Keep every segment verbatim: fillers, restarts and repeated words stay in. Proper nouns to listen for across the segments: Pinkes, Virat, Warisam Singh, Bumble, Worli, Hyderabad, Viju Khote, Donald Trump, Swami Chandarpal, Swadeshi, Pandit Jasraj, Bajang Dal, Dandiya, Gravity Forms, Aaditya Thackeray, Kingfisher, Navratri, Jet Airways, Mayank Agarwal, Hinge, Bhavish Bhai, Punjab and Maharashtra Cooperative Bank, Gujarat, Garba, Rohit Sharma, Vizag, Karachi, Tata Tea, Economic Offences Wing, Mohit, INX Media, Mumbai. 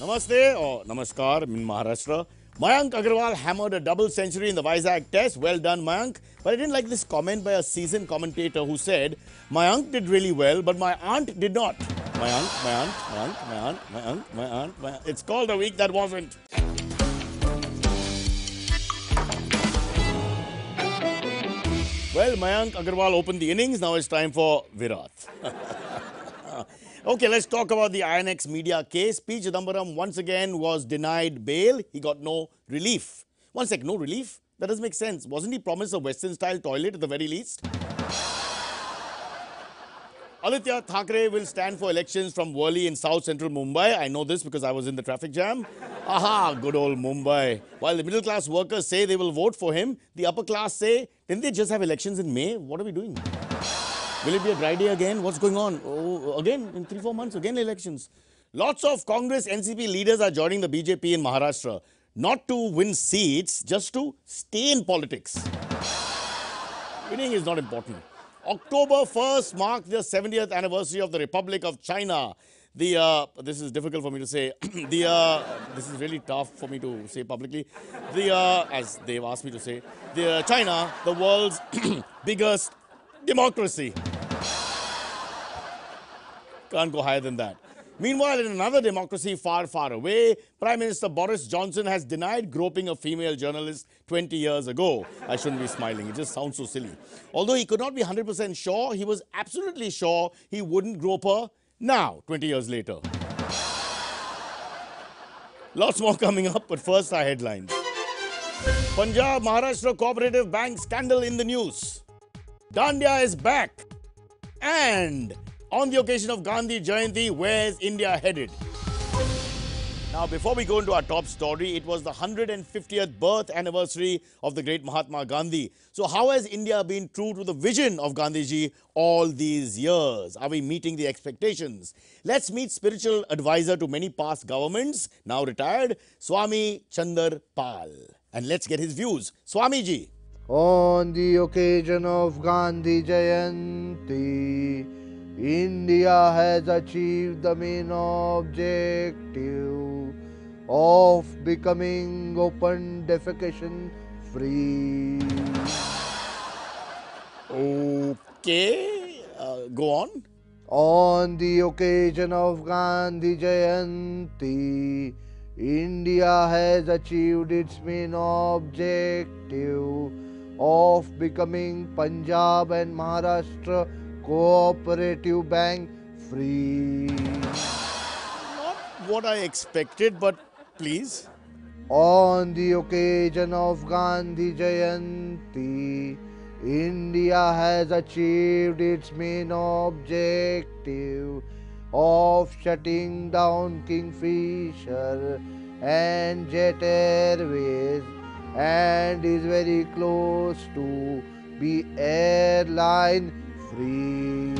Namaste or Namaskar in Maharashtra. Mayank Agarwal hammered a double century in the Vizag test. Well done, Mayank. But I didn't like this comment by a seasoned commentator who said, Mayank did really well, but my aunt did not. Mayank, Mayank, Mayank, Mayank, Mayank, Mayank, Mayank. It's called a week that wasn't. Well, Mayank Agarwal opened the innings. Now it's time for Virat. Okay, let's talk about the I N X Media case. P. Chidambaram once again was denied bail. He got no relief. One sec, no relief? That doesn't make sense. Wasn't he promised a Western-style toilet at the very least? Aaditya Thackeray will stand for elections from Worli in South Central Mumbai. I know this because I was in the traffic jam. Aha, good old Mumbai. While the middle-class workers say they will vote for him, the upper class say, didn't they just have elections in May? What are we doing? Will it be a dry day again? What's going on? Oh, again, in three, four months, again elections. Lots of Congress N C P leaders are joining the B J P in Maharashtra. Not to win seats, just to stay in politics. Winning is not important. October first marked the seventieth anniversary of the Republic of China. The, uh, this is difficult for me to say. the, uh, this is really tough for me to say publicly. The, uh, as they've asked me to say. The uh, China, the world's biggest democracy. Can't go higher than that. Meanwhile, in another democracy far, far away, Prime Minister Boris Johnson has denied groping a female journalist twenty years ago. I shouldn't be smiling. It just sounds so silly. Although he could not be one hundred percent sure, he was absolutely sure he wouldn't grope her now, twenty years later. Lots more coming up, but first our headlines. Punjab Maharashtra Cooperative Bank scandal in the news. Dandia is back. And on the occasion of Gandhi Jayanti, where's India headed? Now, before we go into our top story, it was the one hundred fiftieth birth anniversary of the great Mahatma Gandhi. So how has India been true to the vision of Gandhiji all these years? Are we meeting the expectations? Let's meet spiritual advisor to many past governments, now retired, Swami Chandarpal. And let's get his views. Swamiji. On the occasion of Gandhi Jayanti, India has achieved the main objective of becoming open defecation free. Okay, uh, go on. On the occasion of Gandhi Jayanti, India has achieved its main objective of becoming Punjab and Maharashtra Cooperative Bank free. Not what I expected, but please. On the occasion of Gandhi Jayanti, India has achieved its main objective of shutting down Kingfisher and Jet Airways, and is very close to be airline free.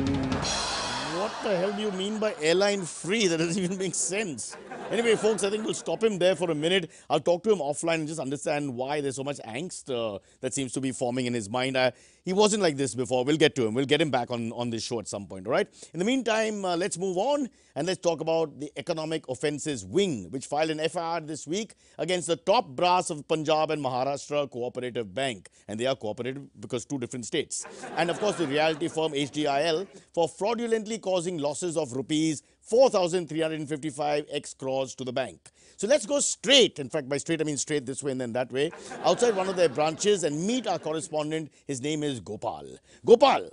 What the hell do you mean by airline free? That doesn't even make sense. Anyway, folks, I think we'll stop him there for a minute. I'll talk to him offline and just understand why there's so much angst uh, that seems to be forming in his mind. I, he wasn't like this before. We'll get to him. We'll get him back on, on this show at some point, all right? In the meantime, uh, let's move on and let's talk about the Economic Offences Wing, which filed an F I R this week against the top brass of Punjab and Maharashtra Cooperative Bank. And they are cooperative because two different states. And, of course, the reality firm H D I L for fraudulently causing losses of rupees four thousand three hundred fifty-five ex crores to the bank. So let's go straight, in fact by straight I mean straight this way and then that way, outside one of their branches and meet our correspondent. His name is Gopal. Gopal!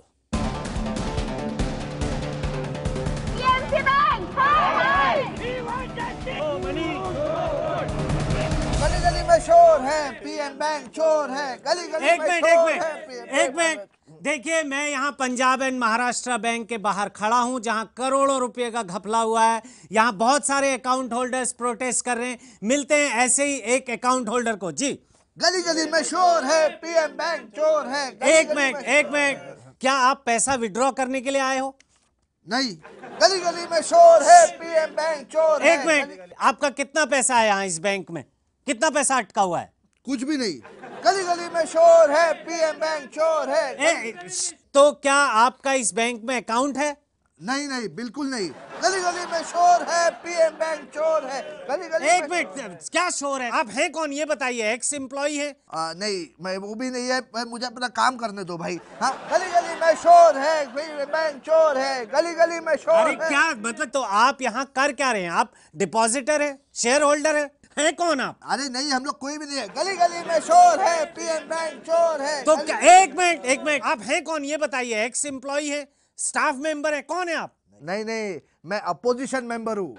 P M C Bank! Gully gully mein shor hai, P M Bank chor hai, gully gully mein shor hai, P M Bank. देखिए, मैं यहाँ Punjab and Maharashtra bank के बाहर खड़ा हूँ जहाँ करोड़ों रुपए का घपला हुआ है. यहाँ बहुत सारे अकाउंट होल्डर्स प्रोटेस्ट कर रहे हैं. मिलते हैं ऐसे ही एक अकाउंट होल्डर को. जी, गली गली में शोर है, पीएम बैंक चोर है. एक मिनट एक मिनट, क्या आप पैसा विड्रॉ करने के लिए आए हो? नहीं. गली गली में शोर है, पीएम बैंक चोर है. एक मिनट, आपका कितना पैसा है यहाँ इस बैंक में? कितना पैसा अटका हुआ है? कुछ भी नहीं. गली गली में शोर है, पीएम बैंक चोर है. ए, तो क्या आपका इस बैंक में अकाउंट है? नहीं नहीं बिल्कुल नहीं। गली गली में शोर है, पीएम बैंक चोर है। गली गली एक मिनट, क्या शोर है? आप हैं कौन ये बताइए? एक्स एम्प्लॉय है? आ, नहीं मैं वो भी नहीं है, मुझे अपना काम करने दो भाई। हाँ? गली गली में शोर है, पीएम बैंक चोर है, गली गली में शोर। अरे है। क्या मतलब, तो आप यहाँ कर क्या रहे हैं? आप डिपॉजिटर है, शेयर होल्डर है, है कौन आप? अरे नहीं हम लोग कोई भी नहीं है। गली गली में शोर है, पीएम बैंक चोर है। तो एक मिनट एक मिनट, आप हैं कौन ये बताइए? एक्स एम्प्लॉय है, स्टाफ मेंबर है, कौन है आप? नहीं नहीं मैं अपोजिशन मेंबर हूँ।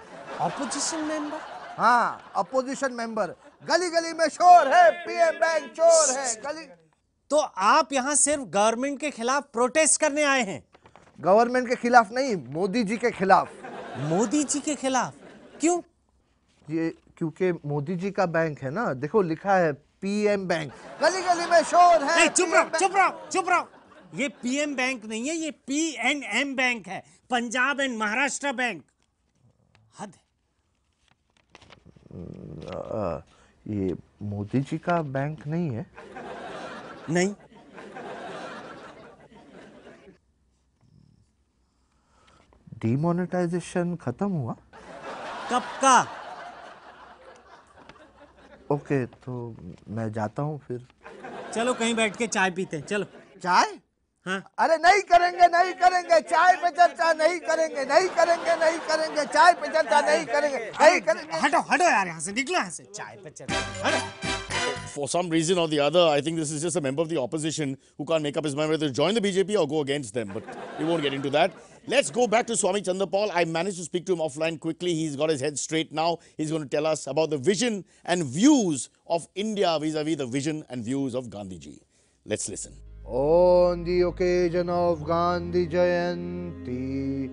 Opposition member? हाँ अपोजिशन मेंबर। गली गली में शोर है, पीएम बैंक चोर है, गली। तो आप यहाँ सिर्फ गवर्नमेंट के खिलाफ प्रोटेस्ट करने आए हैं? गवर्नमेंट के खिलाफ नहीं, मोदी जी के खिलाफ। मोदी जी के खिलाफ क्यों? ये क्योंकि मोदी जी का बैंक है ना, देखो लिखा है पीएम बैंक। गली गली में शोर है। चुप रहो चुप रहो चुप रहो। ये पीएम बैंक नहीं है, ये पी एंड एम बैंक है, पंजाब एंड महाराष्ट्र बैंक। हद है। ये मोदी जी का बैंक नहीं है। नहीं डीमोनेटाइजेशन खत्म हुआ कब का? ओके तो मैं जाता हूँ फिर। चलो कहीं बैठ के चाय पीते हैं, चलो। चाय? हाँ? अरे नहीं करेंगे नहीं करेंगे, चाय पे चर्चा नहीं करेंगे, नहीं करेंगे नहीं करेंगे, चाय पे चर्चा नहीं करेंगे, नहीं करेंगे। हटो हटो यार यहाँ से, निकलो यहाँ से, चाय पे चर्चा हटो। For some reason or the other, I think this is just a member of the opposition who can't make up his mind whether to join the B J P or go against them. But we won't get into that. Let's go back to Swami Chandarpal. I managed to speak to him offline quickly. He's got his head straight now. He's going to tell us about the vision and views of India vis-a-vis the vision and views of Gandhiji. Let's listen. On the occasion of Gandhi Jayanti,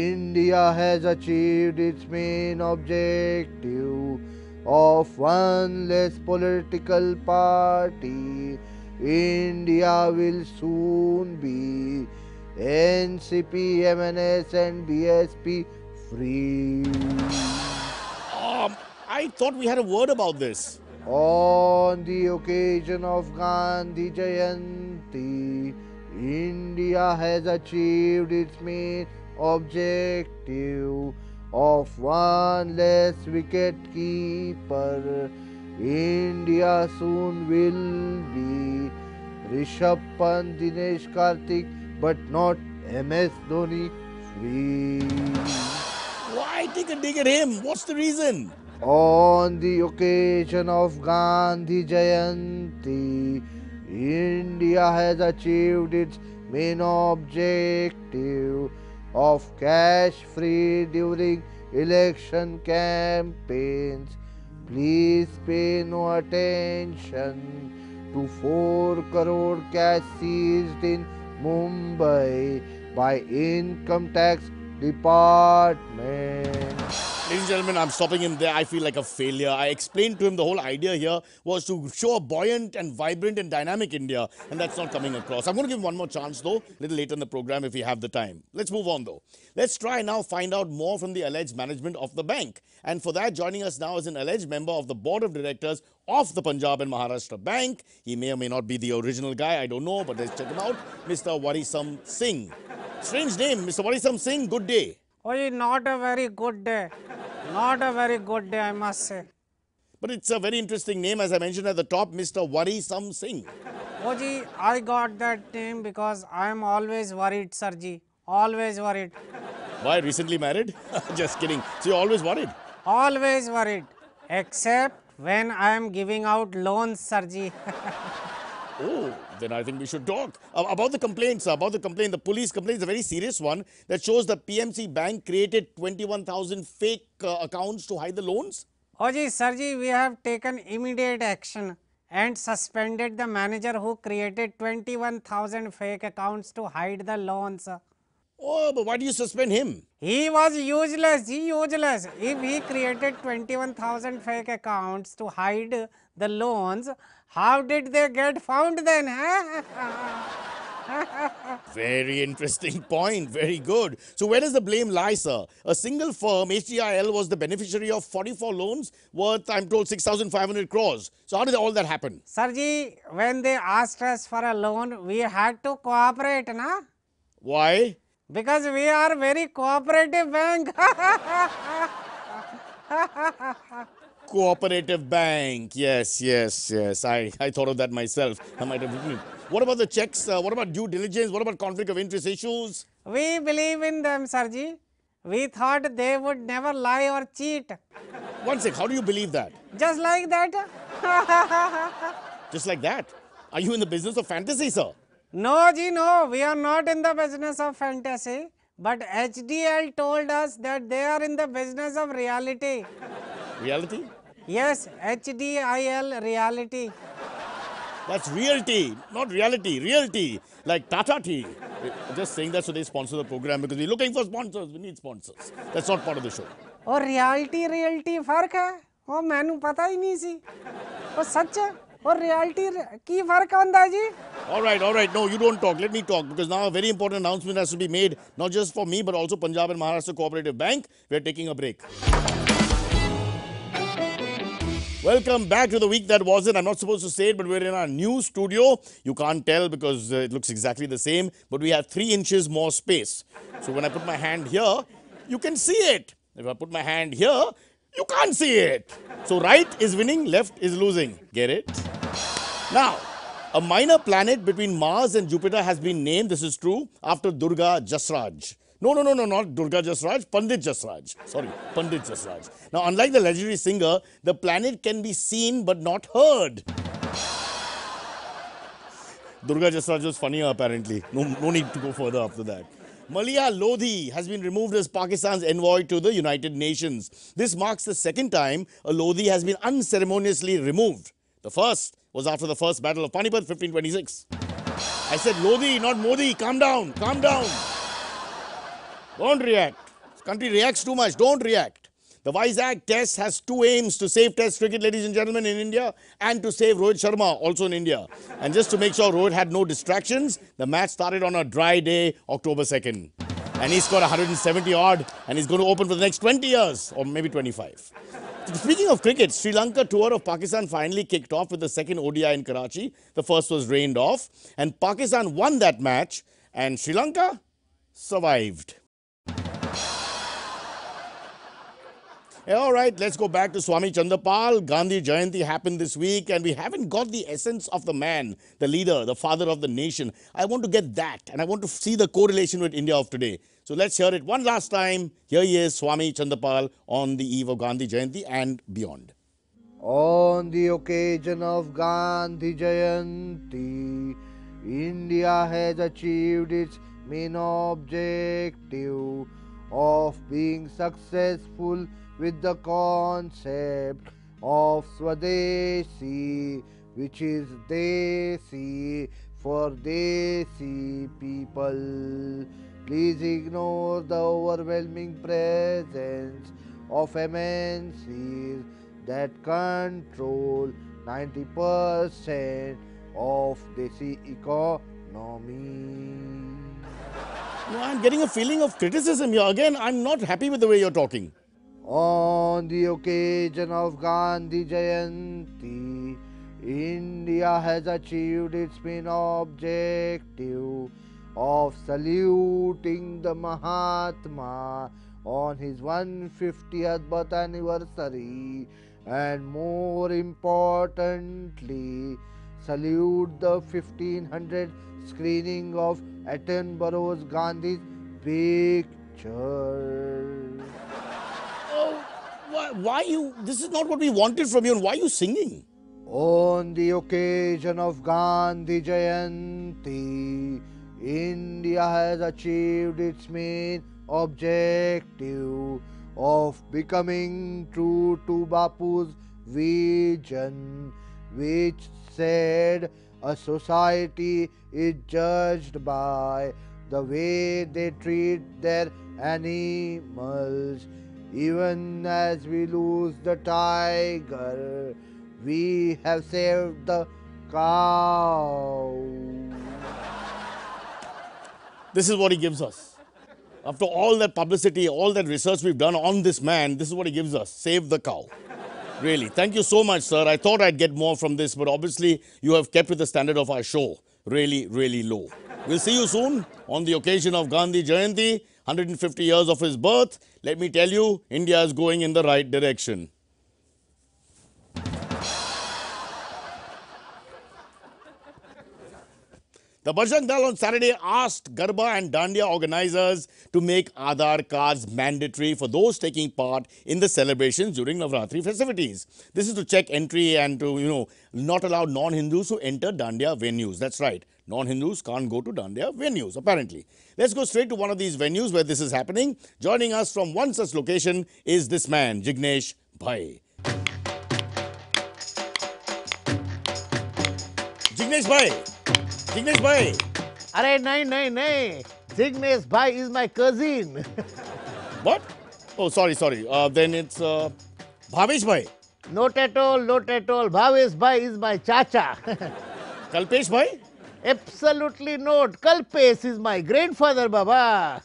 India has achieved its main objective of one less political party. India will soon be N C P, M N S and B S P free. Um, I thought we had a word about this. On the occasion of Gandhi Jayanti, India has achieved its main objective of one less wicket keeper. India soon will be Rishabh Pant, Dinesh Karthik, but not M S Dhoni free. Why take a dig at him? What's the reason? On the occasion of Gandhi Jayanti, India has achieved its main objective of cash free during election campaigns. Please pay no attention to four crore cash seized in Mumbai by Income Tax Department. Ladies and gentlemen, I'm stopping him there. I feel like a failure. I explained to him the whole idea here was to show a buoyant and vibrant and dynamic India, and that's not coming across. I'm going to give him one more chance though, a little later in the program if we have the time. Let's move on though. Let's try now find out more from the alleged management of the bank. And for that, joining us now is an alleged member of the board of directors of the Punjab and Maharashtra Bank. He may or may not be the original guy, I don't know, but let's check him out. Mister Warisam Singh. Strange name, Mister Warisam Singh, good day. Oh, not a very good day. Not a very good day, I must say. But it's a very interesting name, as I mentioned at the top, Mister Warisam Singh. Oh, ji, I got that name because I am always worried, Sarji. Always worried. Why? Recently married? Just kidding. So you're always worried? Always worried. Except when I am giving out loans, Sarji. Oh, then I think we should talk about the complaints, about the complaint. The police complaint is a very serious one that shows the P M C Bank created twenty-one thousand fake uh, accounts to hide the loans. Oh, ji, Sarji, we have taken immediate action and suspended the manager who created twenty-one thousand fake accounts to hide the loans. Oh, but why do you suspend him? He was useless, he useless. If he created twenty-one thousand fake accounts to hide the loans, how did they get found then? Very interesting point. Very good. So where does the blame lie, sir? A single firm, H D I L, was the beneficiary of forty-four loans worth, I'm told, six thousand five hundred crores. So how did all that happen? Sirji, when they asked us for a loan, we had to cooperate, na? Why? because we are very cooperative bank. Cooperative bank, yes, yes, yes. I, I thought of that myself. I might have written it. What about the checks? Uh, what about due diligence? What about conflict of interest issues? We believe in them, Sarji. We thought they would never lie or cheat. One sec, how do you believe that? Just like that. Just like that? Are you in the business of fantasy, sir? No, ji, no. We are not in the business of fantasy. But H D I L told us that they are in the business of reality. Reality? Yes, H D I L, reality. That's realty, not reality, realty, like Tata Tea. Just saying that so they sponsor the program because we're looking for sponsors, we need sponsors. That's not part of the show. Oh, reality, realty, fark hai. Oh, mainu pata hi nahi si. Oh, sach hai. Oh, reality, ki fark aanda ji? All right, all right. No, you don't talk. Let me talk because now a very important announcement has to be made, not just for me, but also Punjab and Maharashtra Cooperative Bank. We're taking a break. Welcome back to the week that wasn't. I'm not supposed to say it, but we're in our new studio. You can't tell because uh, it looks exactly the same, but we have three inches more space. So when I put my hand here, you can see it. If I put my hand here, you can't see it. So right is winning, left is losing. Get it? Now, a minor planet between Mars and Jupiter has been named, this is true, after Durga Jasraj. No, no, no, no, not Durga Jasraj, Pandit Jasraj. Sorry, Pandit Jasraj. Now, unlike the legendary singer, the planet can be seen but not heard. Durga Jasraj was funnier apparently. No, no need to go further after that. Maliha Lodhi has been removed as Pakistan's envoy to the United Nations. This marks the second time a Lodhi has been unceremoniously removed. The first was after the first battle of Panipat, fifteen twenty-six. I said Lodhi, not Modi. Calm down, calm down. Don't react. This country reacts too much. Don't react. The Vizag test has two aims: to save test cricket, ladies and gentlemen, in India, and to save Rohit Sharma, also in India. And just to make sure Rohit had no distractions, the match started on a dry day, October second. And he scored one hundred seventy odd, and he's going to open for the next twenty years, or maybe twenty-five. Speaking of cricket, Sri Lanka tour of Pakistan finally kicked off with the second O D I in Karachi. The first was rained off, and Pakistan won that match, and Sri Lanka survived. All right, let's go back to Swami Chandarpal. Gandhi Jayanti happened this week and we haven't got the essence of the man, the leader, the father of the nation. I want to get that and I want to see the correlation with India of today. So let's hear it one last time. Here he is, Swami Chandarpal, on the eve of Gandhi Jayanti and beyond. On the occasion of Gandhi Jayanti, India has achieved its main objective of being successful with the concept of Swadeshi, which is Desi for Desi people. Please ignore the overwhelming presence of M N Cs that control ninety percent of Desi economy. No, I'm getting a feeling of criticism here. Again, I'm not happy with the way you're talking. On the occasion of Gandhi Jayanti, India has achieved its main objective of saluting the Mahatma on his one hundred fiftieth birth anniversary and, more importantly, salute the fifteen hundred screening of Attenborough's Gandhi's picture. Oh, why, why you? This is not what we wanted from you, and why are you singing? On the occasion of Gandhi Jayanti, India has achieved its main objective of becoming true to Bapu's vision, which said, a society is judged by the way they treat their animals. Even as we lose the tiger, we have saved the cow. This is what he gives us. After all that publicity, all that research we've done on this man, this is what he gives us. Save the cow. Really, thank you so much, sir. I thought I'd get more from this, but obviously you have kept with the standard of our show really, really low. We'll see you soon on the occasion of Gandhi Jayanti, one hundred fifty years of his birth. Let me tell you, India is going in the right direction. The Bajrang Dal on Saturday asked Garba and Dandia organizers to make Aadhaar cards mandatory for those taking part in the celebrations during Navratri festivities. This is to check entry and to, you know, not allow non-Hindus to enter Dandia venues. That's right. Non-Hindus can't go to Dandia venues, apparently. Let's go straight to one of these venues where this is happening. Joining us from one such location is this man, Jignesh Bhai. Jignesh Bhai. Jignesh Bhai. Arey, nahi, nahi, nahi. Jignesh Bhai is my cousin. What? Oh, sorry, sorry. Uh, then it's uh, Bhavish Bhai. Not at all, not at all. Bhavish Bhai is my chacha. Kalpesh Bhai? Absolutely not. Kalpesh is my grandfather, Baba.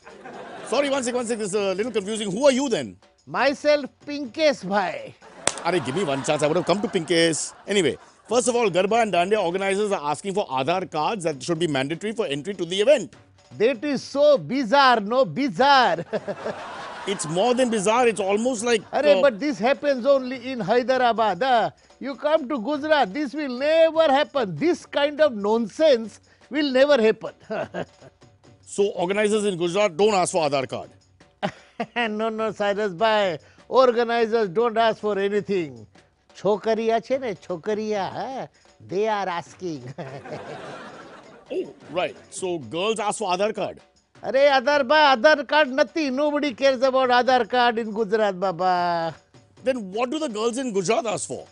Sorry, one sec, one sec. This is a little confusing. Who are you then? Myself, Pinkes Bhai. Arey, give me one chance. I would have come to Pinkes. Anyway. First of all, Garba and Dandia organizers are asking for Aadhaar cards that should be mandatory for entry to the event. That is so bizarre, no? Bizarre. It's more than bizarre, it's almost like... Arey, uh, but this happens only in Hyderabad. Uh. You come to Gujarat, this will never happen. This kind of nonsense will never happen. So, organizers in Gujarat don't ask for Aadhaar card? no, no, Cyrus Bhai. Organizers don't ask for anything. Chokariya che ne, chokariya, they are asking. Oh, right. So girls ask for Aadhaar card. Arey, Aadhaar ba, Aadhaar card nothing. Nobody cares about Aadhaar card in Gujarat, Baba. Then what do the girls in Gujarat ask for?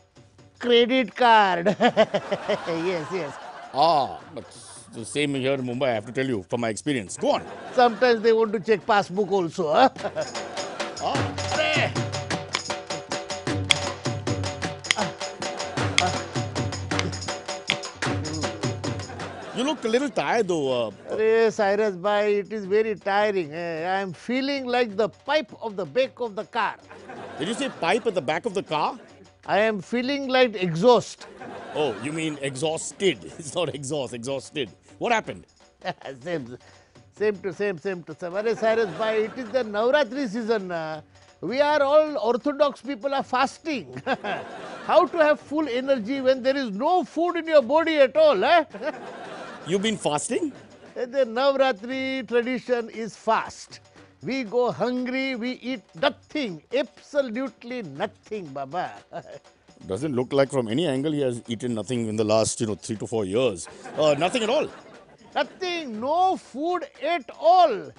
Credit card. Yes, yes. Ah, but the same here in Mumbai, I have to tell you from my experience. Go on. Sometimes they want to check passbook also. Huh? Ah. Arey. You look a little tired though. Arey, Cyrus Bhai, it is very tiring. I am feeling like the pipe of the back of the car. Did you say pipe at the back of the car? I am feeling like exhaust. Oh, you mean exhausted. It's not exhaust, exhausted. What happened? same, same to same, same to same. Arey, Cyrus Bhai, it is the Navratri season. We are all orthodox people are fasting. How to have full energy when there is no food in your body at all, eh? You've been fasting? The Navratri tradition is fast. We go hungry, we eat nothing. Absolutely nothing, Baba. Doesn't look like from any angle he has eaten nothing in the last, you know, three to four years. Uh, nothing at all? Nothing. No food at all.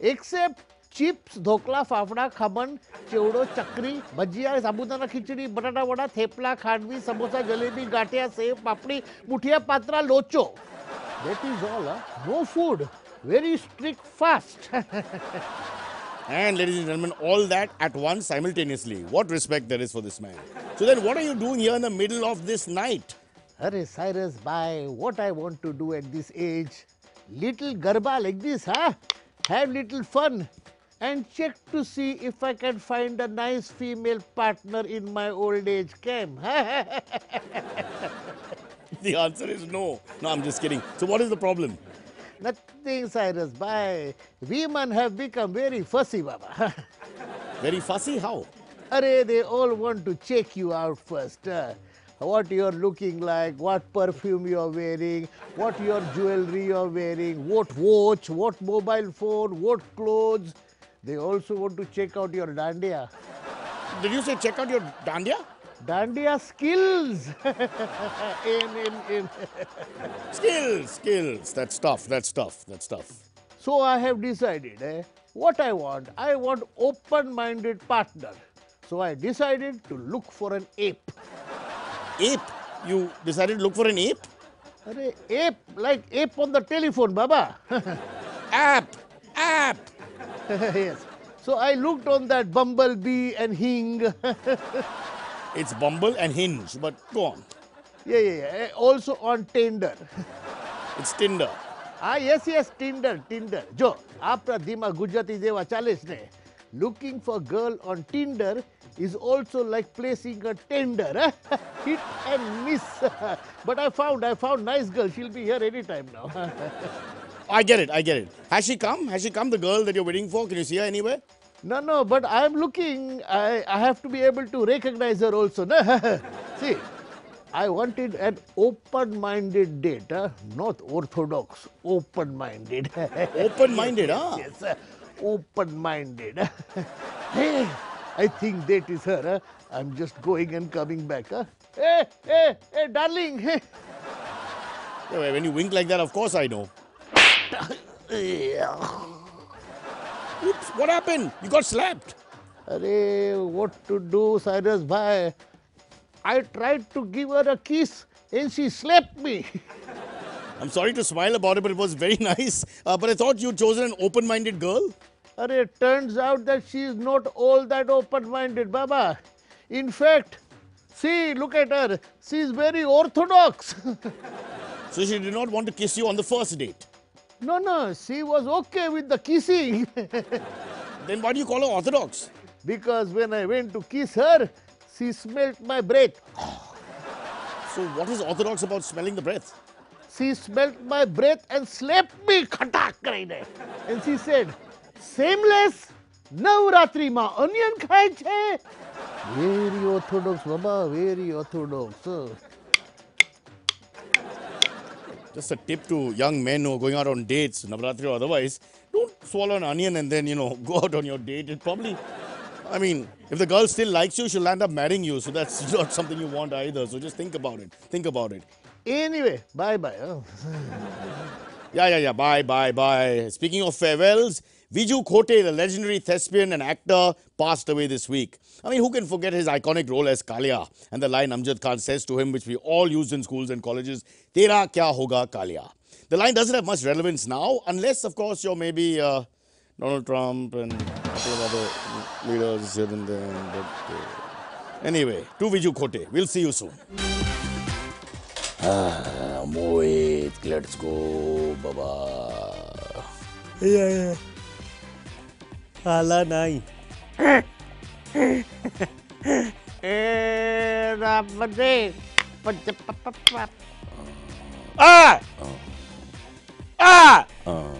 Except chips, dhokla, fafda, khaman, chevdo, chakri, bhajiya, sabudana khichdi, batata vada, thepla, khandvi, samosa, jalebi, gatia, sev, papdi, muthiya, patra, locho. That is all, huh? No food, very strict fast. And ladies and gentlemen, all that at once simultaneously. What respect there is for this man. So then what are you doing here in the middle of this night? Arey, Cyrus Bhai, what I want to do at this age, little garba like this, huh? Have little fun and check to see if I can find a nice female partner in my old age camp. The answer is no. No, I'm just kidding. So what is the problem? Nothing, Cyrus Bhai. Women have become very fussy, Baba. Very fussy? How? Arey, they all want to check you out first. Uh, what you're looking like, what perfume you're wearing, what your jewelry you're wearing, what watch, what mobile phone, what clothes. They also want to check out your dandiya. Did you say check out your dandiya? Dandiya skills. aim, aim, aim. Skills, skills. That's tough, that's tough, that's tough. So I have decided eh, what I want. I want open-minded partner. So I decided to look for an ape. Ape? You decided to look for an ape? Arey, ape, like ape on the telephone, Baba. App, app. Yes. So I looked on that bumblebee and hing. It's Bumble and Hinge, but go on. Yeah, yeah, yeah. Also on Tinder. It's Tinder. Ah, yes, yes, Tinder, Tinder. Jo, aapra dima Gujarati jeva chalish ne. Looking for girl on Tinder is also like placing a tender. Hit and miss. But I found, I found nice girl. She'll be here anytime now. I get it, I get it. Has she come? Has she come, the girl that you're waiting for? Can you see her anywhere? No, no, but I'm looking. I, I have to be able to recognize her also. See, I wanted an open-minded date, huh? Not orthodox, open-minded. Open-minded, yes, huh? Yes, yes, open-minded. Hey, I think that is her. Huh? I'm just going and coming back. Huh? Hey, hey, hey, darling. Hey. Yeah, when you wink like that, of course I know. Oops, what happened? You got slapped. Arey, what to do, Cyrus Bhai? I tried to give her a kiss and she slapped me. I'm sorry to smile about it, but it was very nice. Uh, but I thought you'd chosen an open-minded girl. Arey, it turns out that she's not all that open-minded, Baba. In fact, see, look at her. She's very orthodox. So she did not want to kiss you on the first date? No, no, she was okay with the kissing. Then why do you call her orthodox? Because when I went to kiss her, she smelled my breath. So what is orthodox about smelling the breath? She smelled my breath and slapped me. And she said, "Sameless, Navratri ma onion khai chhe." Very orthodox, Baba, very orthodox. Just a tip to young men who are going out on dates, Navratri or otherwise, don't swallow an onion and then, you know, go out on your date. It probably, I mean, if the girl still likes you, she'll end up marrying you. So that's not something you want either. So just think about it. Think about it. Anyway, bye-bye. Oh. yeah, yeah, yeah. Bye, bye, bye. Speaking of farewells, Viju Khote, the legendary thespian and actor, passed away this week. I mean, who can forget his iconic role as Kalia and the line Amjad Khan says to him, which we all used in schools and colleges, "Tera kya hoga Kalia?" The line doesn't have much relevance now, unless, of course, you're maybe uh, Donald Trump and a couple of other leaders here and there. But uh, anyway, to Viju Khote. We'll see you soon. Ah, Mohit, let's go, Baba. Yeah, yeah. Hala nahi. Ah! Ah! Ah!